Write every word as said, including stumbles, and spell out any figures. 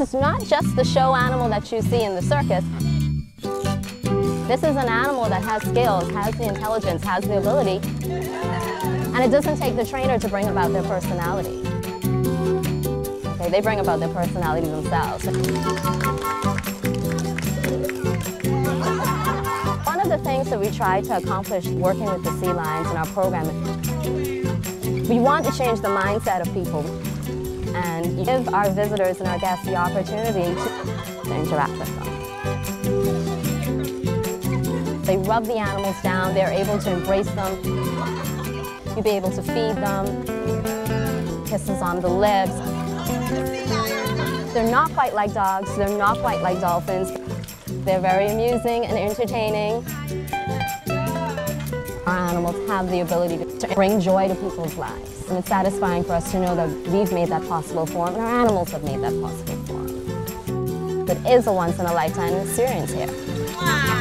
This is not just the show animal that you see in the circus. This is an animal that has skills, has the intelligence, has the ability, and it doesn't take the trainer to bring about their personality. Okay, they bring about their personality themselves. One of the things that we try to accomplish working with the sea lions in our programming, we want to change the mindset of people and give our visitors and our guests the opportunity to interact with them. They rub the animals down, they're able to embrace them, you'll be able to feed them, kisses on the lips. They're not quite like dogs, they're not quite like dolphins. They're very amusing and entertaining. Our animals have the ability to bring joy to people's lives. And it's satisfying for us to know that we've made that possible for them and our animals have made that possible for them. It is a once-in-a-lifetime experience here.